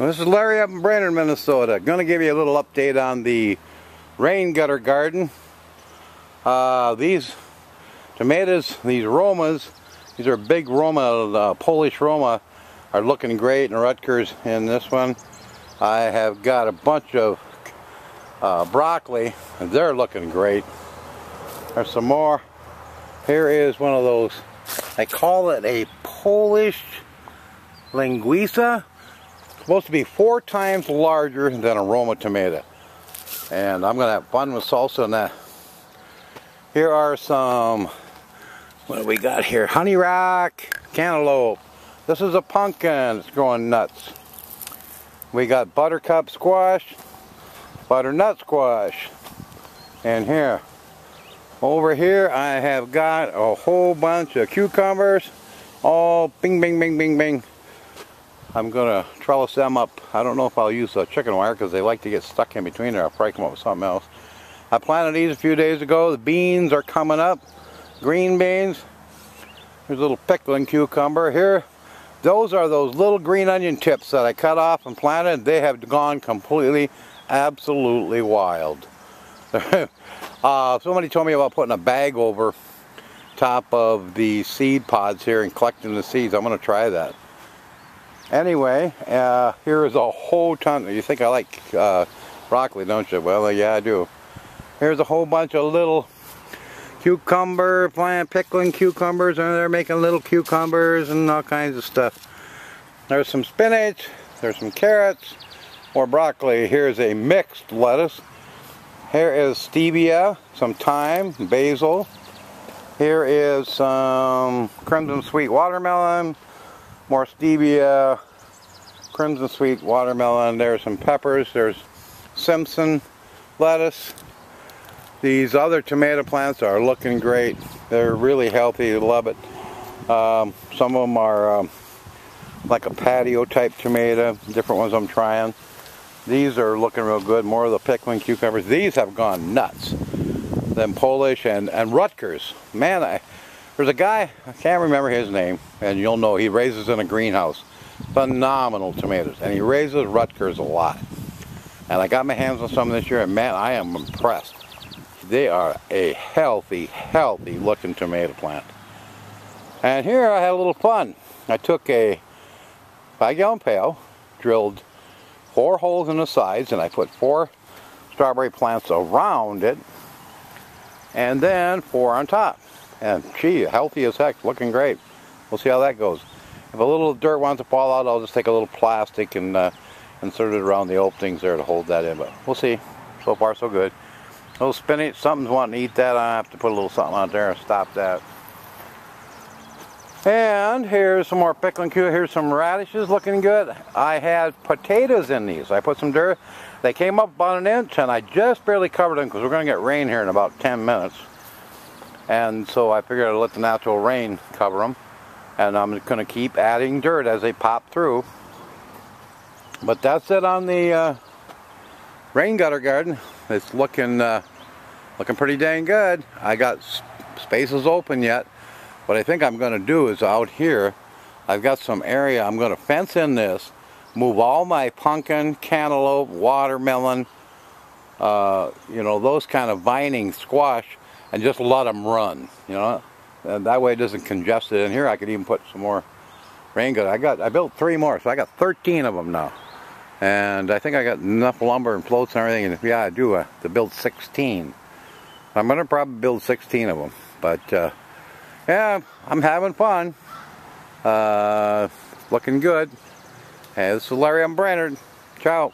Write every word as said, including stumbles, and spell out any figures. Well, this is Larry up in Brainerd, Minnesota. Going to give you a little update on the rain gutter garden. Uh, these tomatoes, these Romas, these are big Roma, uh, Polish Roma, are looking great in Rutgers. In this one, I have got a bunch of uh, broccoli, and they're looking great. There's some more. Here is one of those. They call it a Polish linguiza. Supposed to be four times larger than a Roma tomato, and I'm gonna have fun with salsa and that. Here are some, what do we got here? Honey rock cantaloupe. This is a pumpkin. It's growing nuts. We got buttercup squash, butternut squash, and here, over here, I have got a whole bunch of cucumbers. All bing, bing, bing, bing, bing. I'm going to trellis them up. I don't know if I'll use a chicken wire because they like to get stuck in between there. I'll probably come up with something else. I planted these a few days ago. The beans are coming up. Green beans. Here's a little pickling cucumber. Here, those are those little green onion tips that I cut off and planted. They have gone completely, absolutely wild. uh, somebody told me about putting a bag over top of the seed pods here and collecting the seeds. I'm going to try that. Anyway, uh, here is a whole ton. You think I like uh, broccoli, don't you? Well, yeah, I do. Here's a whole bunch of little cucumber plant, pickling cucumbers, and they're making little cucumbers and all kinds of stuff. There's some spinach, there's some carrots, more broccoli. Here's a mixed lettuce. Here is stevia, some thyme, basil. Here is some crimson sweet watermelon. More stevia, crimson sweet watermelon. There's some peppers. There's Simpson lettuce. These other tomato plants are looking great. They're really healthy. Love it. Um, some of them are um, like a patio type tomato. Different ones I'm trying. These are looking real good. More of the pickling cucumbers. These have gone nuts. Then Polish and and Rutgers. Man, I. There's a guy, I can't remember his name, and you'll know, he raises in a greenhouse. Phenomenal tomatoes, and he raises Rutgers a lot. And I got my hands on some this year, and man, I am impressed. They are a healthy, healthy looking tomato plant. And here I had a little fun. I took a five gallon pail, drilled four holes in the sides, and I put four strawberry plants around it, and then four on top. And gee, healthy as heck, looking great. We'll see how that goes. If a little dirt wants to fall out, I'll just take a little plastic and uh, insert it around the openings there to hold that in. But we'll see. So far, so good. A little spinach, something's wanting to eat that. I have to put a little something out there and stop that. And here's some more pickling cucumbers. Here's some radishes, looking good. I had potatoes in these. I put some dirt. They came up about an inch, and I just barely covered them because we're going to get rain here in about ten minutes. And so I figured I'd let the natural rain cover them, and I'm going to keep adding dirt as they pop through. But that's it on the uh, rain gutter garden. It's looking uh, looking pretty dang good. I got sp spaces open yet. What I think I'm going to do is out here, I've got some area. I'm going to fence in this, move all my pumpkin, cantaloupe, watermelon, uh, you know, those kind of vining squash, and just let them run, you know, and that way it doesn't congest it in here. I could even put some more rain gutter. I got, I built three more, so I got thirteen of them now, and I think I got enough lumber and floats and everything. And if, yeah, I do uh, to build sixteen. I'm gonna probably build sixteen of them, but uh, yeah, I'm having fun. Uh, looking good. Hey, this is Larry on Brainerd. Ciao.